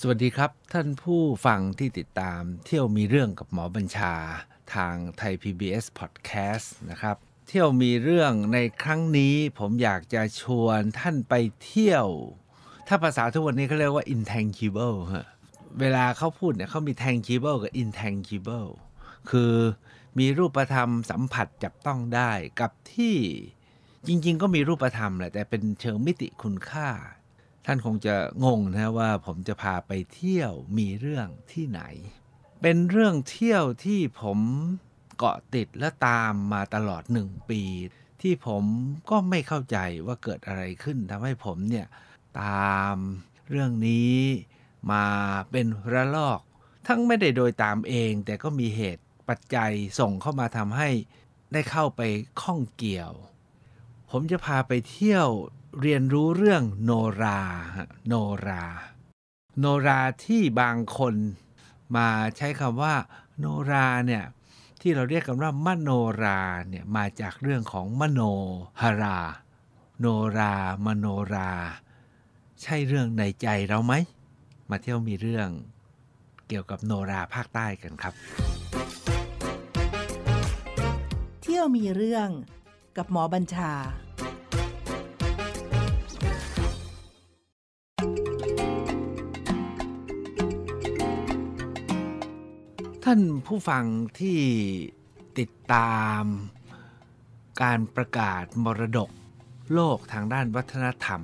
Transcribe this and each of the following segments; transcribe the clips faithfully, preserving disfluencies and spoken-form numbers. สวัสดีครับท่านผู้ฟังที่ติดตามเที่ยวมีเรื่องกับหมอบัญชาทางไทย พี บี เอส Podcast นะครับเที่ยวมีเรื่องในครั้งนี้ผมอยากจะชวนท่านไปเที่ยวถ้าภาษาทุกวันนี้เขาเรียกว่า intangible ฮะเวลาเขาพูดเนี่ยเขามี tangible กับ intangible คือมีรูปธรรมสัมผัสจับต้องได้กับที่จริงๆก็มีรูปธรรมแหละแต่เป็นเชิงมิติคุณค่าท่านคงจะงงนะว่าผมจะพาไปเที่ยวมีเรื่องที่ไหนเป็นเรื่องเที่ยวที่ผมเกาะติดและตามมาตลอดหนึ่งปีที่ผมก็ไม่เข้าใจว่าเกิดอะไรขึ้นทำให้ผมเนี่ยตามเรื่องนี้มาเป็นระลอกทั้งไม่ได้โดยตามเองแต่ก็มีเหตุปัจจัยส่งเข้ามาทำให้ได้เข้าไปข้องเกี่ยวผมจะพาไปเที่ยวเรียนรู้เรื่องโนราโนราโนราที่บางคนมาใช้คำว่าโนราเนี่ยที่เราเรียกกันว่ามโนราเนี่ยมาจากเรื่องของมโนหราโนรามโนราใช่เรื่องในใจเราไหมมาเที่ยวมีเรื่องเกี่ยวกับโนราภาคใต้กันครับเที่ยวมีเรื่องกับหมอบัญชาท่านผู้ฟังที่ติดตามการประกาศมรดกโลกทางด้านวัฒนธรรม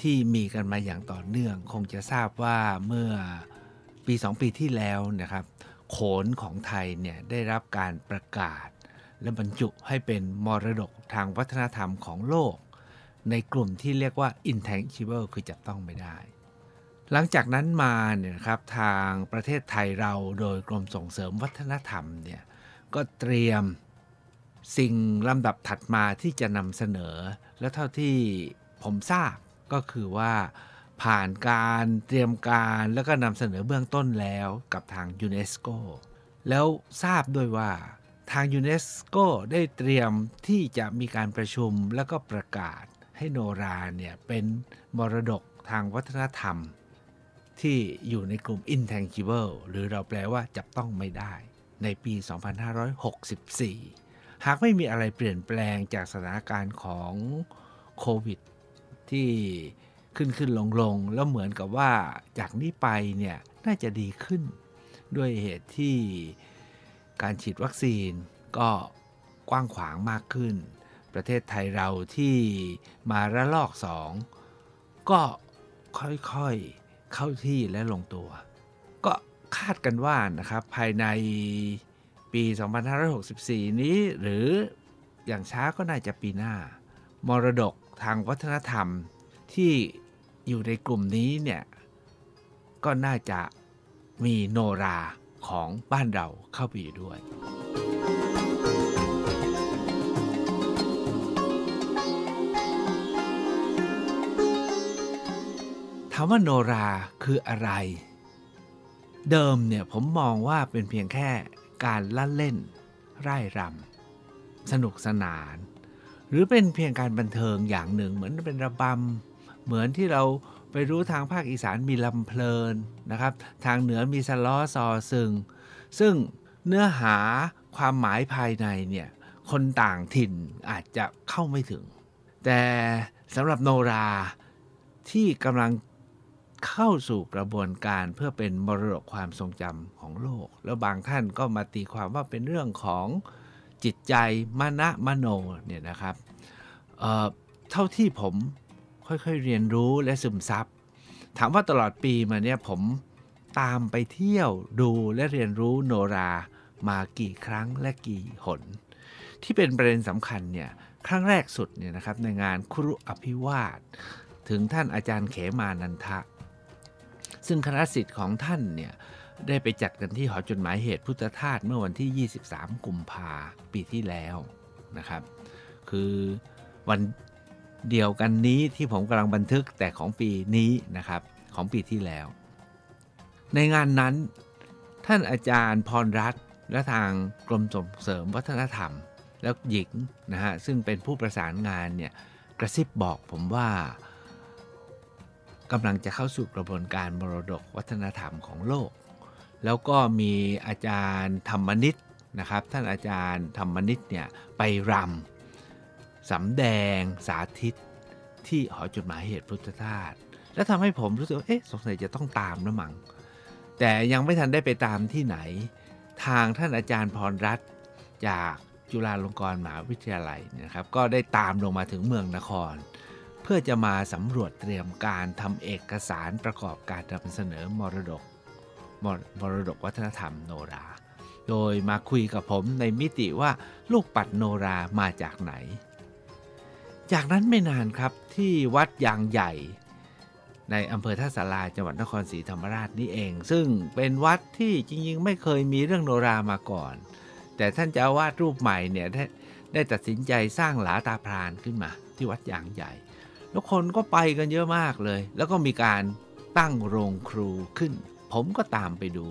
ที่มีกันมาอย่างต่อเนื่องคงจะทราบว่าเมื่อปีสองปีที่แล้วนะครับโขนของไทยเนี่ยได้รับการประกาศและบรรจุให้เป็นมรดกทางวัฒนธรรมของโลกในกลุ่มที่เรียกว่า intangible คือจับต้องไม่ได้หลังจากนั้นมาเนี่ยครับทางประเทศไทยเราโดยกรมส่งเสริมวัฒนธรรมเนี่ยก็เตรียมสิ่งลำดับถัดมาที่จะนำเสนอและเท่าที่ผมทราบก็คือว่าผ่านการเตรียมการแล้วก็นำเสนอเบื้องต้นแล้วกับทางยูเนสโกแล้วทราบด้วยว่าทางยูเนสโกได้เตรียมที่จะมีการประชุมแล้วก็ประกาศให้โนราเนี่ยเป็นมรดกทางวัฒนธรรมที่อยู่ในกลุ่ม intangible หรือเราแปลว่าจับต้องไม่ได้ในปี สองพันห้าร้อยหกสิบสี่ หากไม่มีอะไรเปลี่ยนแปลงจากสถานการณ์ของโควิดที่ขึ้นขึ้นลงลงแล้วเหมือนกับว่าจากนี้ไปเนี่ยน่าจะดีขึ้นด้วยเหตุที่การฉีดวัคซีนก็กว้างขวางมากขึ้นประเทศไทยเราที่มาระลอกสองก็ค่อยๆเข้าที่และลงตัวก็คาดกันว่านะครับภายในปี สองพันห้าร้อยหกสิบสี่ นี้หรืออย่างช้าก็น่าจะปีหน้ามรดกทางวัฒนธรรมที่อยู่ในกลุ่มนี้เนี่ยก็น่าจะมีโนราของบ้านเราเข้าไปอยู่ด้วยถามว่าโนราคืออะไรเดิมเนี่ยผมมองว่าเป็นเพียงแค่การละเล่นร่ายรำสนุกสนานหรือเป็นเพียงการบันเทิงอย่างหนึ่งเหมือนเป็นระบำเหมือนที่เราไปรู้ทางภาคอีสานมีลำเพลินนะครับทางเหนือมีสล้อซอซึงซึ่งเนื้อหาความหมายภายในเนี่ยคนต่างถิ่นอาจจะเข้าไม่ถึงแต่สำหรับโนราที่กำลังเข้าสู่กระบวนการเพื่อเป็นมรดกความทรงจำของโลกแล้วบางท่านก็มาตีความว่าเป็นเรื่องของจิตใจมนะมโนเนี่ยนะครับ เอ่อ เท่าที่ผมค่อยๆเรียนรู้และซึมซับถามว่าตลอดปีมาเนี่ยผมตามไปเที่ยวดูและเรียนรู้โนรามากี่ครั้งและกี่หนที่เป็นประเด็นสำคัญเนี่ยครั้งแรกสุดเนี่ยนะครับในงานคุรุอภิวาทถึงท่านอาจารย์เขมานันทะซึ่งคณะศิษย์ของท่านเนี่ยได้ไปจัดกันที่หอจดหมายเหตุพุทธทาสเมื่อวันที่ยี่สิบสามกุมภาปีที่แล้วนะครับคือวันเดียวกันนี้ที่ผมกำลังบันทึกแต่ของปีนี้นะครับของปีที่แล้วในงานนั้นท่านอาจารย์พรรัตน์และทางกรมส่งเสริมวัฒนธรรมแล้วหญิงนะฮะซึ่งเป็นผู้ประสานงานเนี่ยกระซิบบอกผมว่า กำลังจะเข้าสู่กระบวนการมรดกวัฒนธรรมของโลกแล้วก็มีอาจารย์ธรรมนิตนะครับท่านอาจารย์ธรรมนิตเนี่ยไปรำสำแดงสาธิตที่หอจดหมายเหตุพุทธทาสแล้วทำให้ผมรู้สึกเอ๊ะสงสัยจะต้องตามนะมั้งแต่ยังไม่ทันได้ไปตามที่ไหนทางท่านอาจารย์พรรัตน์จากจุฬาลงกรณ์มหาวิทยาลัยนะครับก็ได้ตามลงมาถึงเมืองนครเพื่อจะมาสำรวจเตรียมการทำเอกสารประกอบการนำเสนอมรดกมรดกวัฒนธรรมโนราโดยมาคุยกับผมในมิติว่าลูกปัดโนรามาจากไหนจากนั้นไม่นานครับที่วัดยางใหญ่ในอำเภอท่าศาลาจังหวัดนครศรีธรรมราชนี่เองซึ่งเป็นวัดที่จริงๆไม่เคยมีเรื่องโนรามาก่อนแต่ท่านเจ้าอาวาสรูปใหม่เนี่ยได้ได้ตัดสินใจสร้างหลาตาพรานขึ้นมาที่วัดยางใหญ่แล้วคนก็ไปกันเยอะมากเลยแล้วก็มีการตั้งโรงครูขึ้นผมก็ตามไปดู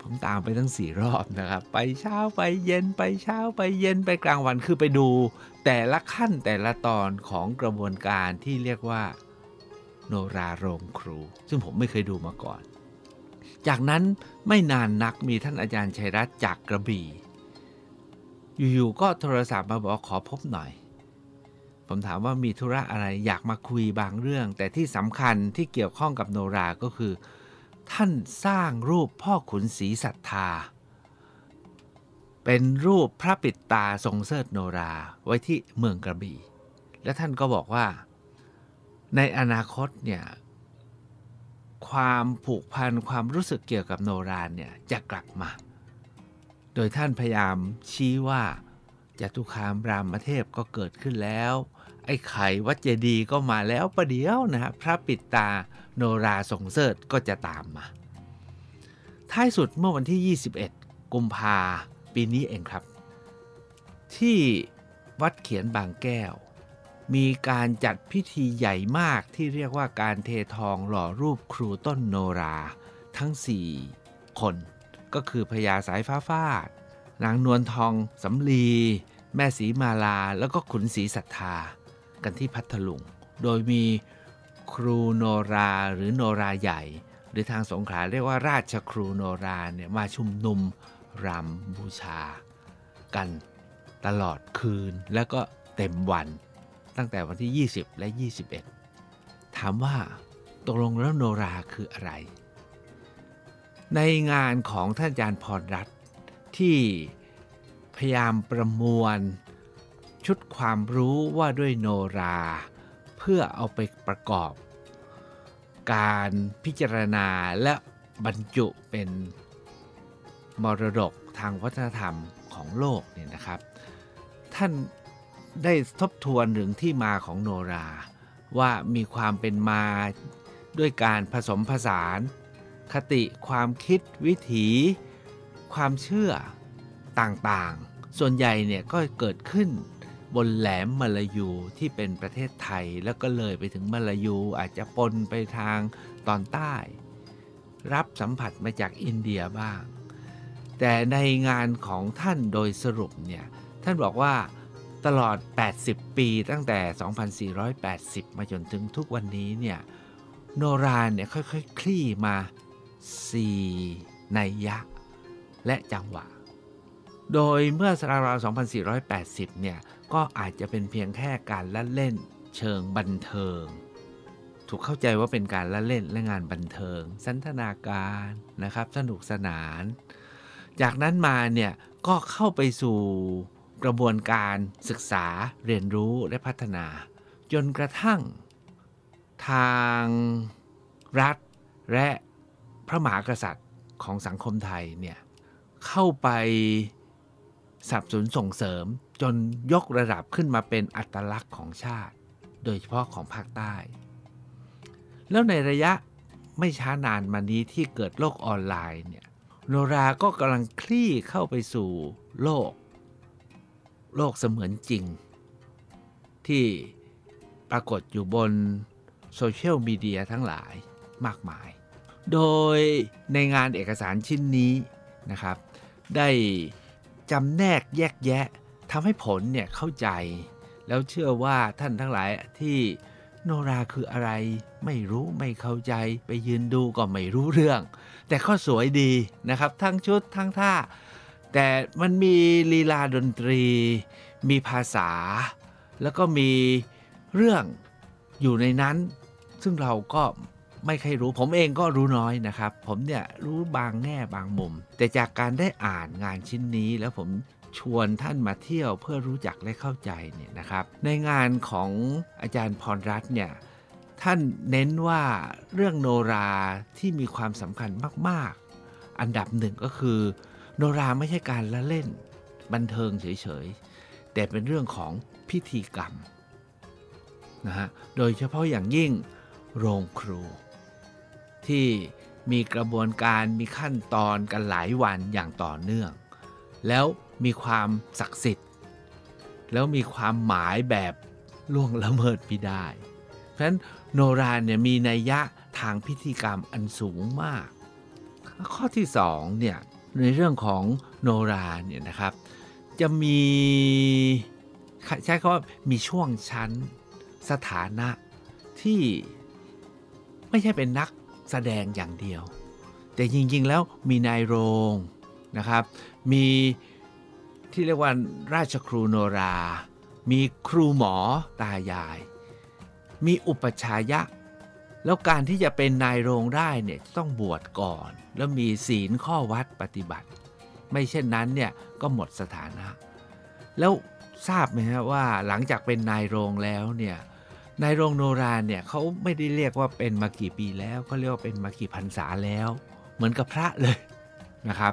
ผมตามไปทั้งสี่รอบนะครับไปเช้าไปเย็นไปเช้าไปเย็นไปกลางวันคือไปดูแต่ละขั้นแต่ละตอนของกระบวนการที่เรียกว่าโนราโรงครูซึ่งผมไม่เคยดูมาก่อนจากนั้นไม่นานนักมีท่านอาจารย์ชัยรัตน์จากกระบี่อยู่ๆก็โทรศัพท์มาบอกขอพบหน่อยผมถามว่ามีธุระอะไรอยากมาคุยบางเรื่องแต่ที่สำคัญที่เกี่ยวข้องกับโนราก็คือท่านสร้างรูปพ่อขุนศรีศรัทธาเป็นรูปพระปิดตาทรงเสิร์ชโนราไว้ที่เมืองกระบี่และท่านก็บอกว่าในอนาคตเนี่ยความผูกพันความรู้สึกเกี่ยวกับโนราเนี่ยจะกลับมาโดยท่านพยายามชี้ว่าจตุคามรามเทพก็เกิดขึ้นแล้วไอ้ไข่วัดเจดีย์ก็มาแล้วประเดี๋ยวนะพระปิดตาโนราทรงเสิร์ชก็จะตามมาท้ายสุดเมื่อวันที่ยี่สิบเอ็ดกุมภาปีนี้เองครับที่วัดเขียนบางแก้วมีการจัดพิธีใหญ่มากที่เรียกว่าการเททองหล่อรูปครูต้นโนราทั้งสี่คนก็คือพญาสายฟ้าฟาดนางนวลทองสำลีแม่ศรีมาลาแล้วก็ขุนศรีศรัทธากันที่พัทลุงโดยมีครูโนราหรือโนราใหญ่หรือทางสงขลาเรียกว่าราชครูโนราเนี่ยมาชุมนุมรำบูชากันตลอดคืนแล้วก็เต็มวันตั้งแต่วันที่ยี่สิบและยี่สิบเอ็ดถามว่าตกลงแล้วโนราคืออะไรในงานของท่านอาจารย์พรรัตน์ที่พยายามประมวลชุดความรู้ว่าด้วยโนราเพื่อเอาไปประกอบการพิจารณาและบรรจุเป็นมรดกทางวัฒนธรรมของโลกเนี่ยนะครับท่านได้ทบทวนถึงที่มาของโนราว่ามีความเป็นมาด้วยการผสมผสานคติความคิดวิถีความเชื่อต่างๆส่วนใหญ่เนี่ยก็เกิดขึ้นบนแหลมมาลายูที่เป็นประเทศไทยแล้วก็เลยไปถึงมาลายูอาจจะปนไปทางตอนใต้รับสัมผัสมาจากอินเดียบ้างแต่ในงานของท่านโดยสรุปเนี่ยท่านบอกว่าตลอดแปดสิบปีตั้งแต่สองพันสี่ร้อยแปดสิบมาจนถึงทุกวันนี้เนี่ยโนราเนี่ยค่อยๆ ค, คลี่มาสี่นัยยะและจังหวะโดยเมื่อราวๆ สองพันสี่ร้อยแปดสิบเนี่ยก็อาจจะเป็นเพียงแค่การละเล่นเชิงบันเทิงถูกเข้าใจว่าเป็นการละเล่นและงานบันเทิงสันทนาการนะครับสนุกสนานจากนั้นมาเนี่ยก็เข้าไปสู่กระบวนการศึกษาเรียนรู้และพัฒนาจนกระทั่งทางรัฐและพระมหากษัตริย์ของสังคมไทยเนี่ยเข้าไปสนับสนุนส่งเสริมจนยกระดับขึ้นมาเป็นอัตลักษณ์ของชาติโดยเฉพาะของภาคใต้แล้วในระยะไม่ช้านานมานี้ที่เกิดโลกออนไลน์เนี่ยโนราก็กำลังคลี่เข้าไปสู่โลกโลกเสมือนจริงที่ปรากฏอยู่บนโซเชียลมีเดียทั้งหลายมากมายโดยในงานเอกสารชิ้นนี้นะครับได้จำแนกแยกแยะทำให้ผลเนี่ยเข้าใจแล้วเชื่อว่าท่านทั้งหลายที่ โนราคืออะไรไม่รู้ไม่เข้าใจไปยืนดูก็ไม่รู้เรื่องแต่ก็สวยดีนะครับทั้งชุดทั้งท่าแต่มันมีลีลาดนตรีมีภาษาแล้วก็มีเรื่องอยู่ในนั้นซึ่งเราก็ไม่เคยรู้ผมเองก็รู้น้อยนะครับผมเนี่ยรู้บางแง่บางมุมแต่จากการได้อ่านงานชิ้นนี้แล้วผมชวนท่านมาเที่ยวเพื่อรู้จักและเข้าใจเนี่ยนะครับในงานของอาจารย์พรรัตน์เนี่ยท่านเน้นว่าเรื่องโนราที่มีความสำคัญมากๆอันดับหนึ่งก็คือโนราไม่ใช่การละเล่นบันเทิงเฉยๆแต่เป็นเรื่องของพิธีกรรมนะฮะโดยเฉพาะอย่างยิ่งโรงครูที่มีกระบวนการมีขั้นตอนกันหลายวันอย่างต่อเนื่องแล้วมีความศักดิ์สิทธิ์แล้วมีความหมายแบบล่วงละเมิดไม่ได้เพราะฉะนั้นโนราเนี่ยมีนัยยะทางพิธีกรรมอันสูงมากข้อที่สองเนี่ยในเรื่องของโนราเนี่ยนะครับจะมีใช้คำว่ามีช่วงชั้นสถานะที่ไม่ใช่เป็นนักแสดงอย่างเดียวแต่จริงๆแล้วมีนายโรงนะครับมีที่เรียกว่าราชครูโนรามีครูหมอตายายมีอุปชายะแล้วการที่จะเป็นนายโรงได้เนี่ยต้องบวชก่อนแล้วมีศีลข้อวัดปฏิบัติไม่เช่นนั้นเนี่ยก็หมดสถานะแล้วทราบไหมฮะว่าหลังจากเป็นนายโรงแล้วเนี่ยนายโรงโนราเนี่ยเขาไม่ได้เรียกว่าเป็นมากี่ปีแล้วเขาเรียกว่าเป็นมากี่พรรษาแล้วเหมือนกับพระเลยนะครับ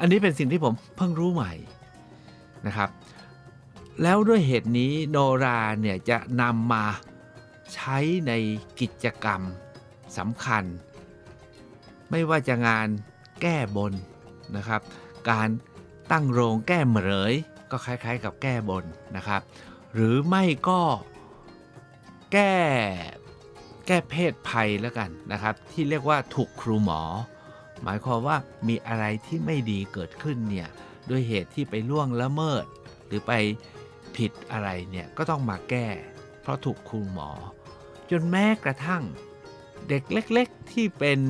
อันนี้เป็นสิ่งที่ผมเพิ่งรู้ใหม่นะครับแล้วด้วยเหตุนี้โนราเนี่ยจะนำมาใช้ในกิจกรรมสำคัญไม่ว่าจะงานแก้บนนะครับการตั้งโรงแก้เหมยก็คล้ายๆกับแก้บนนะครับหรือไม่ก็แก้แก้เพศภัยแล้วกันนะครับที่เรียกว่าถูกครูหมอหมายความว่ามีอะไรที่ไม่ดีเกิดขึ้นเนี่ยด้วยเหตุที่ไปล่วงละเมิดหรือไปผิดอะไรเนี่ยก็ต้องมาแก้เพราะถูกครูหมอจนแม้กระทั่งเด็กเล็กๆที่เป็น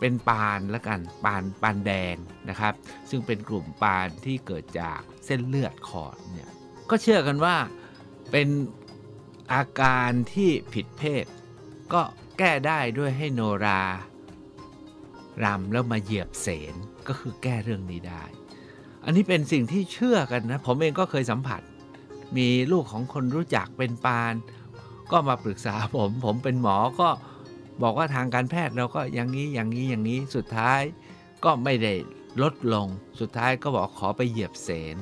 เป็นปานแล้วกันปานปานแดงนะครับซึ่งเป็นกลุ่มปานที่เกิดจากเส้นเลือดขอดเนี่ยก็เชื่อกันว่าเป็นอาการที่ผิดเพศก็แก้ได้ด้วยให้โนรารำแล้วมาเหยียบเสนก็คือแก้เรื่องนี้ได้อันนี้เป็นสิ่งที่เชื่อกันนะผมเองก็เคยสัมผัสมีลูกของคนรู้จักเป็นปานก็มาปรึกษาผมผมเป็นหมอก็บอกว่าทางการแพทย์เราก็อย่างนี้อย่างนี้อย่างนี้สุดท้ายก็ไม่ได้ลดลงสุดท้ายก็บอกขอไปเหยียบเสน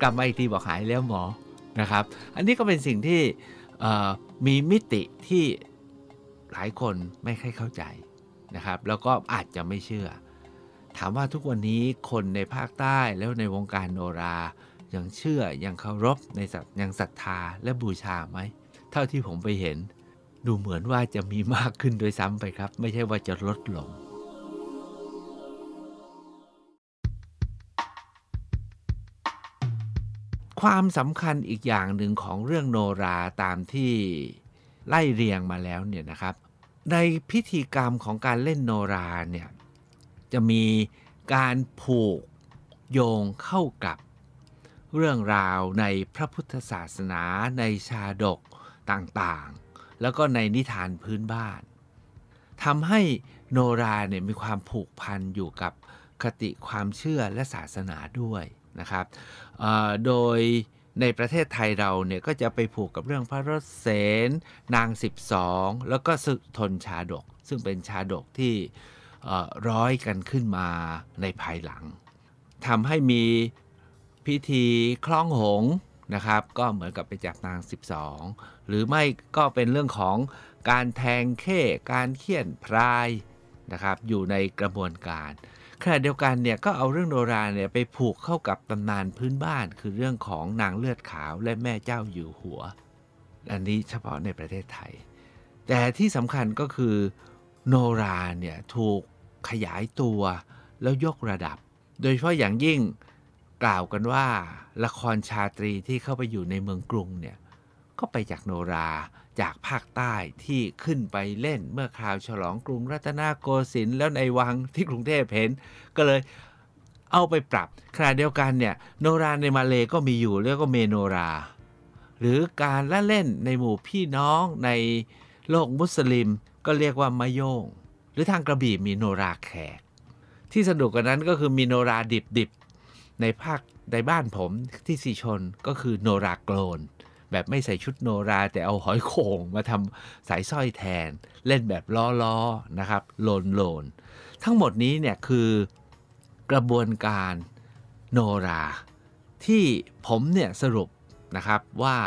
กลับมาอีกทีบอกหายแล้วหมอนะครับอันนี้ก็เป็นสิ่งที่มีมิติที่หลายคนไม่ค่อยเข้าใจนะครับแล้วก็อาจจะไม่เชื่อถามว่าทุกวันนี้คนในภาคใต้แล้วในวงการโนรายังเชื่อยังเคารพในยังศรัทธาและบูชาไหมเท่าที่ผมไปเห็นดูเหมือนว่าจะมีมากขึ้นโดยซ้ำไปครับไม่ใช่ว่าจะลดลงความสำคัญอีกอย่างหนึ่งของเรื่องโนราตามที่ไล่เรียงมาแล้วเนี่ยนะครับในพิธีกรรมของการเล่นโนราเนี่ยจะมีการผูกโยงเข้ากับเรื่องราวในพระพุทธศาสนาในชาดกต่างๆแล้วก็ในนิทานพื้นบ้านทำให้โนราเนี่ยมีความผูกพันอยู่กับคติความเชื่อและศาสนาด้วยนะครับโดยในประเทศไทยเราเนี่ยก็จะไปผูกกับเรื่องพระรสเสนนางสิบสองแล้วก็สุทนชาดกซึ่งเป็นชาดกที่ร้อยกันขึ้นมาในภายหลังทำให้มีพิธีคล้องหงส์นะครับก็เหมือนกับไปจับนางสิบสองหรือไม่ก็เป็นเรื่องของการแทงเข้การเขี่ยนพรายนะครับอยู่ในกระบวนการขณะเดียวกันเนี่ยก็เอาเรื่องโนราเนี่ยไปผูกเข้ากับตำนานพื้นบ้านคือเรื่องของนางเลือดขาวและแม่เจ้าอยู่หัวอันนี้เฉพาะในประเทศไทยแต่ที่สำคัญก็คือโนราเนี่ยถูกขยายตัวแล้วยกระดับโดยเฉพาะอย่างยิ่งกล่าวกันว่าละครชาตรีที่เข้าไปอยู่ในเมืองกรุงเนี่ยก็ไปจากโนรา จากภาคใต้ที่ขึ้นไปเล่นเมื่อคราวฉลองกรุงรัตนโกสินทร์แล้วในวังที่กรุงเทพเห็นก็เลยเอาไปปรับขณะเดียวกันเนี่ยโนราในมาเลก็มีอยู่แล้วก็เมโนราหรือการละเล่นในหมู่พี่น้องในโลกมุสลิมก็เรียกว่ามะโยงหรือทางกระบี่มีโนราแขกที่สนุกกว่านั้นก็คือมีโนราดิบๆในภาคในบ้านผมที่สีชนก็คือโนราโกลนแบบไม่ใส่ชุดโนราแต่เอาหอยโข่งมาทำสายสร้อยแทนเล่นแบบล้อๆนะครับโลนโลนทั้งหมดนี้เนี่ยคือกระบวนการโนราที่ผมเนี่ยสรุปนะครับว่า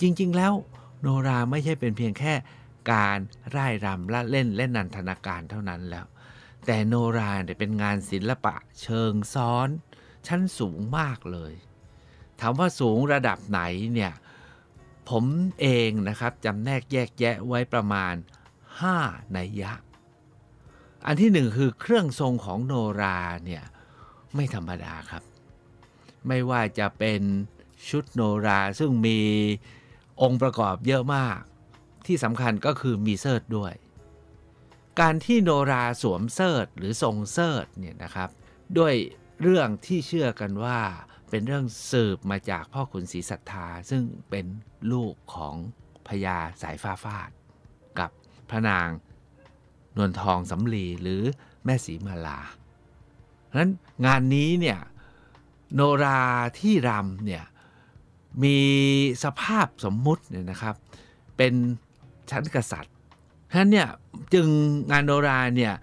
จริงๆแล้วโนราไม่ใช่เป็นเพียงแค่การร่ายรำละเล่นและนันทนาการเท่านั้นแล้วแต่โนราเนี่ยเป็นงานศิลปะเชิงซ้อนชั้นสูงมากเลยถามว่าสูงระดับไหนเนี่ยผมเองนะครับจำแนกแยกแยะไว้ประมาณห้านัยยะอันที่หนึ่งคือเครื่องทรงของโนราเนี่ยไม่ธรรมดาครับไม่ว่าจะเป็นชุดโนราซึ่งมีองค์ประกอบเยอะมากที่สำคัญก็คือมีเสิร์ธด้วยการที่โนราสวมเสิร์ธหรือทรงเสิร์ธเนี่ยนะครับด้วยเรื่องที่เชื่อกันว่าเป็นเรื่องสืบมาจากพ่อขุนศรีศรัทธาซึ่งเป็นลูกของพญาสายฟ้าฟาดกับพระนางนวลทองสำลีหรือแม่ศรีมาลาเพราะฉะนั้นงานนี้เนี่ยโนราที่รำเนี่ยมีสภาพสมมุติเนี่ยนะครับเป็นชั้นกษัตริย์เพราะฉะนั้นเนี่ยจึงงานโนราเนี่ย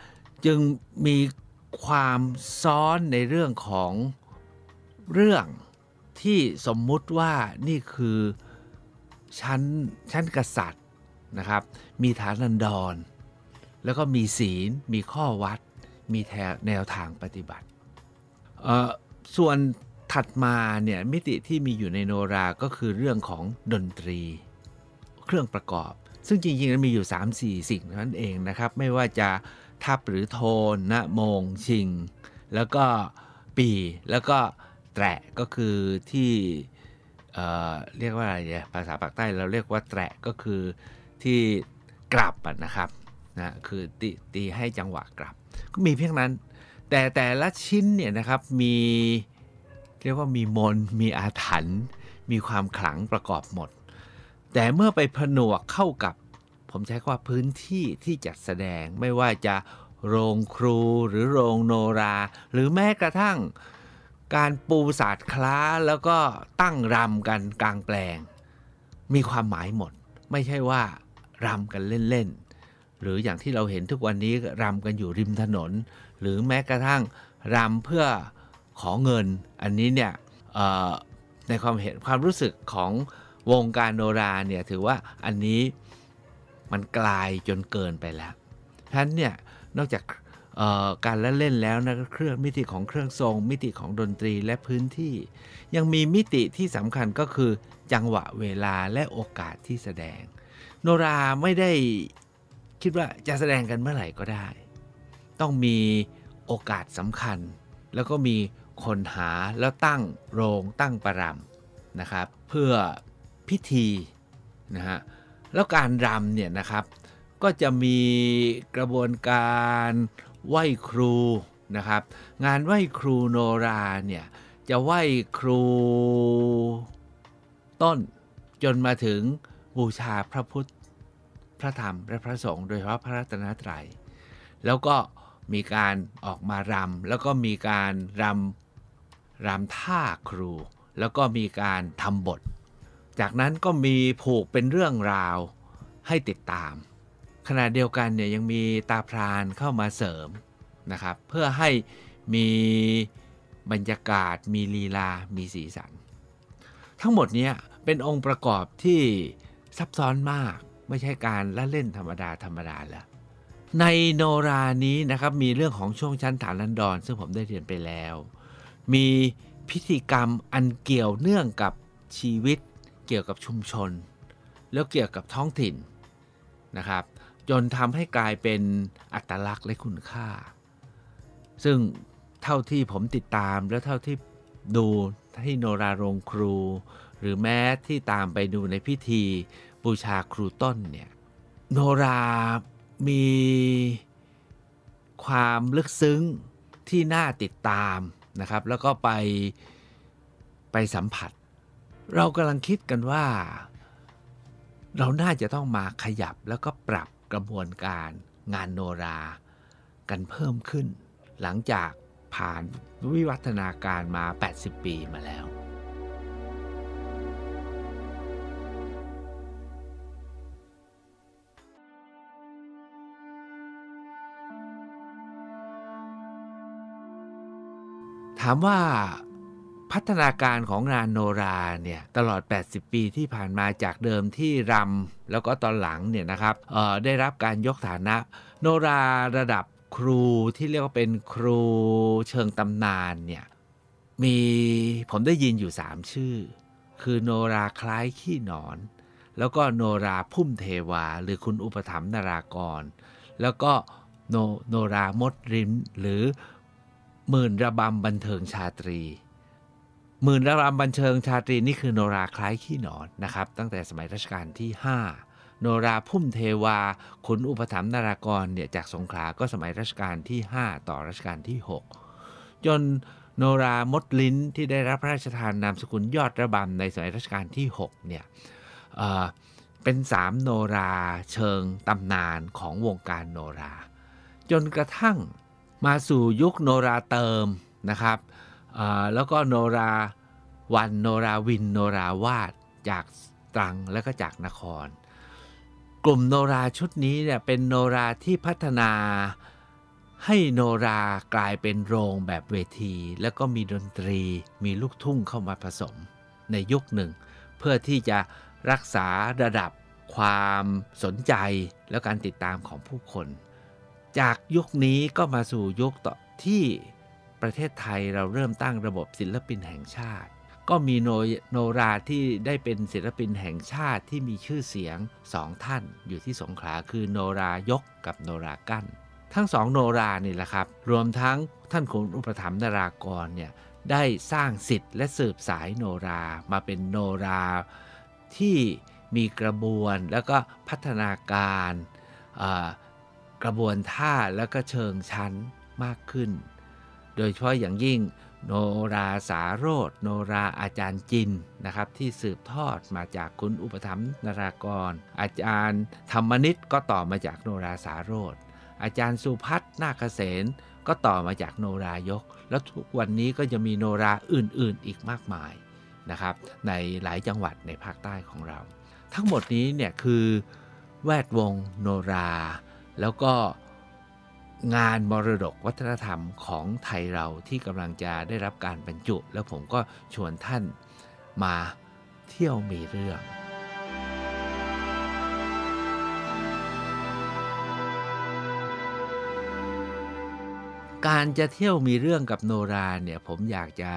จึงมีความซ้อนในเรื่องของเรื่องที่สมมุติว่านี่คือชั้นชั้นกษัตริย์นะครับมีฐานันดรแล้วก็มีศีลมีข้อวัดมีแนวทางปฏิบัติส่วนถัดมาเนี่ยมิติที่มีอยู่ในโนราก็คือเรื่องของดนตรีเครื่องประกอบซึ่งจริงๆมันมีอยู่ สามสี่ สิ่งนั่นเองนะครับไม่ว่าจะทัพหรือโทนนะโมงชิงแล้วก็ปีแล้วก็แตะก็คือที่ เอ่อ เรียกว่าอะไรเนี่ยภาษาปากใต้เราเรียกว่าแตะก็คือที่กลับนะครับนะคือตีตีให้จังหวะกลับก็มีเพียงนั้นแต่แต่ละชิ้นเนี่ยนะครับมีเรียกว่ามีมนต์มีอาถรรพ์มีความขลังประกอบหมดแต่เมื่อไปผนวกเข้ากับผมใช้คำว่าพื้นที่ที่จัดแสดงไม่ว่าจะโรงครูหรือโรงโนราหรือแม้กระทั่งการปูศาสตร์คล้าแล้วก็ตั้งรำกันกลางแปลงมีความหมายหมดไม่ใช่ว่ารำกันเล่นๆหรืออย่างที่เราเห็นทุกวันนี้รำกันอยู่ริมถนนหรือแม้กระทั่งรำเพื่อขอเงินอันนี้เนี่ยในความเห็นความรู้สึกของวงการโนราเนี่ยถือว่าอันนี้มันไกลจนเกินไปแล้วท่านเนี่ยนอกจากการละเล่นแล้วนะเครื่องมิติของเครื่องทรงมิติของดนตรีและพื้นที่ยังมีมิติที่สำคัญก็คือจังหวะเวลาและโอกาสที่แสดงโนราไม่ได้คิดว่าจะแสดงกันเมื่อไหร่ก็ได้ต้องมีโอกาสสำคัญแล้วก็มีคนหาแล้วตั้งโรงตั้งประรำนะครับเพื่อพิธีนะฮะแล้วการรำเนี่ยนะครับก็จะมีกระบวนการไหว้ครูนะครับงานไหว้ครูโนราเนี่ยจะไหว้ครูต้นจนมาถึงบูชาพระพุทธพระธรรมและพระสงฆ์โดยเฉพาะพระรัตนตรัยแล้วก็มีการออกมารำแล้วก็มีการรำรำท่าครูแล้วก็มีการทำบทจากนั้นก็มีผูกเป็นเรื่องราวให้ติดตามขณะเดียวกันเนี่ยยังมีตาพรานเข้ามาเสริมนะครับเพื่อให้มีบรรยากาศมีลีลามีสีสันทั้งหมดนี้เป็นองค์ประกอบที่ซับซ้อนมากไม่ใช่การละเล่นธรรมดาธรรมดาแล้วในโนรานี้นะครับมีเรื่องของช่วงชั้นฐานันดรซึ่งผมได้เรียนไปแล้วมีพิธีกรรมอันเกี่ยวเนื่องกับชีวิตเกี่ยวกับชุมชนแล้วเกี่ยวกับท้องถิ่นนะครับจนทำให้กลายเป็นอัตลักษณ์และคุณค่าซึ่งเท่าที่ผมติดตามและเท่าที่ดูที่โนราโรงครูหรือแม้ที่ตามไปดูในพิธี บูชาครูต้นเนี่ยโนรามีความลึกซึ้งที่น่าติดตามนะครับแล้วก็ไปไปสัมผัสเรากำลังคิดกันว่าเราน่าจะต้องมาขยับแล้วก็ปรับกระบวนการงานโนรากันเพิ่มขึ้นหลังจากผ่านวิวัฒนาการมาแปดสิบปีมาแล้วถามว่าพัฒนาการของงานโนราเนี่ยตลอดแปดสิบปีที่ผ่านมาจากเดิมที่รำแล้วก็ตอนหลังเนี่ยนะครับเอ่อได้รับการยกฐานะโนราระดับครูที่เรียกว่าเป็นครูเชิงตำนานเนี่ยมีผมได้ยินอยู่สามชื่อคือโนราคล้ายขี้หนอนแล้วก็โนราพุ่มเทวาหรือคุณอุปถัมภ์นารากรแล้วก็โนโนรามดริมหรือหมื่นระบำบันเทิงชาตรีหมื่นระบำบันเทิงชาตรีนี่คือโนราคล้ายขี้หนอนนะครับตั้งแต่สมัยรัชกาลที่ห้าโนราพุ่มเทวาขุนอุปถัมภ์นารากรเนี่ยจากสงขลาก็สมัยรัชกาลที่ห้าต่อรัชกาลที่หกจนโนรามดลิ้นที่ได้รับพระราชทานนามสกุลยอดระบำในสมัยรัชกาลที่หกเนี่ย เอ่อ เป็นสามโนราเชิงตำนานของวงการโนราจนกระทั่งมาสู่ยุคโนราเติมนะครับแล้วก็โนราวันโนราวินโนราวาดจากตรังและก็จากนครกลุ่มโนราชุดนี้เนี่ยเป็นโนราที่พัฒนาให้โนรากลายเป็นโรงแบบเวทีแล้วก็มีดนตรีมีลูกทุ่งเข้ามาผสมในยุคหนึ่งเพื่อที่จะรักษาระดับความสนใจและการติดตามของผู้คนจากยุคนี้ก็มาสู่ยุคต่อที่ประเทศไทยเราเริ่มตั้งระบบศิลปินแห่งชาติก็มีโนโนราที่ได้เป็นศิลปินแห่งชาติที่มีชื่อเสียงสองท่านอยู่ที่สงขลาคือโนรายกกับโนรากั้นทั้งสองโนรานี่แหละครับรวมทั้งท่านขุนอุปถัมภ์นารากรเนี่ยได้สร้างสิทธิ์และสืบสายโนรามาเป็นโนราที่มีกระบวนแล้วก็พัฒนาการกระบวนท่าแล้วก็เชิงชั้นมากขึ้นโดยเฉพาะอย่างยิ่งโนราสาโรจน์โนราอาจารย์จินนะครับที่สืบทอดมาจากคุณอุปถัมภ์นารากรอาจารย์ธรรมนิตก็ต่อมาจากโนราสาโรจน์อาจารย์สุพัฒน์นาคเกษณก็ต่อมาจากโนรายกแล้วทุกวันนี้ก็จะมีโนราอื่นๆอีกมากมายนะครับในหลายจังหวัดในภาคใต้ของเราทั้งหมดนี้เนี่ยคือแวดวงโนราแล้วก็งานมรดกวัฒนธรรมของไทยเราที่กำลังจะได้รับการบรรจุแล้วผมก็ชวนท่านมาเที่ยวมีเรื่องการจะเที่ยวมีเรื่องกับโนราเนี่ยผมอยากจะ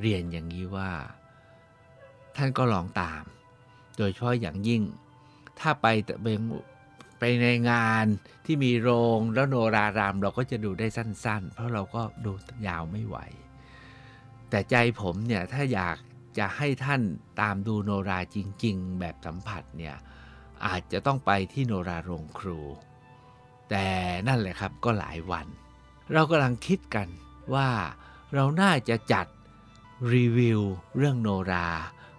เรียนอย่างนี้ว่าท่านก็ลองตามโดยเฉพาะอย่างยิ่งถ้าไปเบงไปในงานที่มีโรงแล้วโนรารำเราก็จะดูได้สั้นๆเพราะเราก็ดูยาวไม่ไหวแต่ใจผมเนี่ยถ้าอยากจะให้ท่านตามดูโนราจริงๆแบบสัมผัสเนี่ยอาจจะต้องไปที่โนราโรงครูแต่นั่นแหละครับก็หลายวันเรากำลังคิดกันว่าเราน่าจะจัดรีวิวเรื่องโนรา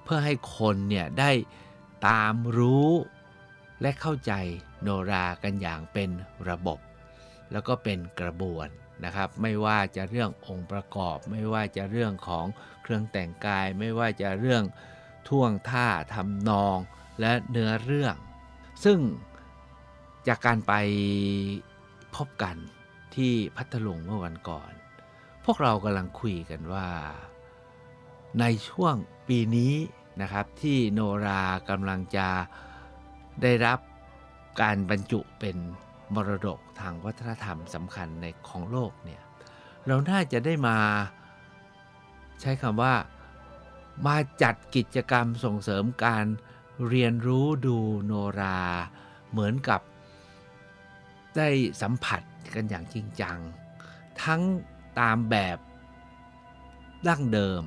เพื่อให้คนเนี่ยได้ตามรู้และเข้าใจโนรากันอย่างเป็นระบบแล้วก็เป็นกระบวนนะครับไม่ว่าจะเรื่ององค์ประกอบไม่ว่าจะเรื่องของเครื่องแต่งกายไม่ว่าจะเรื่องท่วงท่าทำนองและเนื้อเรื่องซึ่งจากการไปพบกันที่พัทลุงเมื่อวันก่อนพวกเรากำลังคุยกันว่าในช่วงปีนี้นะครับที่โนรากำลังจะได้รับการบรรจุเป็นมรดกทางวัฒนธรรมสำคัญในของโลกเนี่ยเราน่าจะได้มาใช้คำว่ามาจัดกิจกรรมส่งเสริมการเรียนรู้ดูโนราเหมือนกับได้สัมผัสกันอย่างจริงจังทั้งตามแบบดั้งเดิม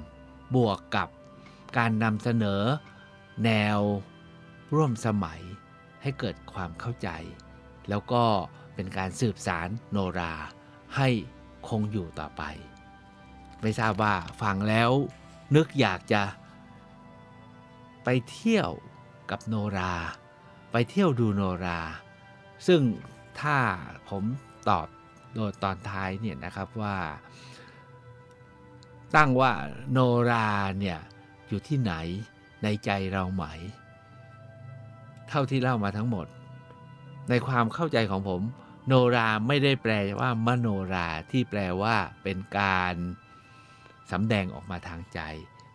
บวกกับการนำเสนอแนว ร่วมสมัยให้เกิดความเข้าใจแล้วก็เป็นการสืบสานโนราให้คงอยู่ต่อไปไม่ทราบว่าฟังแล้วนึกอยากจะไปเที่ยวกับโนราไปเที่ยวดูโนราซึ่งถ้าผมตอบโดยตอนท้ายเนี่ยนะครับว่าตั้งว่าโนราเนี่ยอยู่ที่ไหนในใจเราไหมเท่าที่เล่ามาทั้งหมดในความเข้าใจของผมโนราไม่ได้แปลว่ามโนราที่แปลว่าเป็นการสำแดงออกมาทางใจ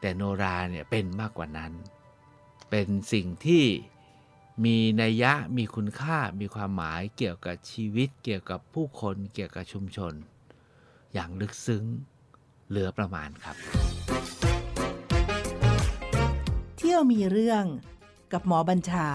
แต่โนราเนี่ยเป็นมากกว่านั้นเป็นสิ่งที่มีนัยยะมีคุณค่ามีความหมายเกี่ยวกับชีวิตเกี่ยวกับผู้คนเกี่ยวกับชุมชนอย่างลึกซึ้งเหลือประมาณครับเที่ยวมีเรื่องกับหมอบัญชา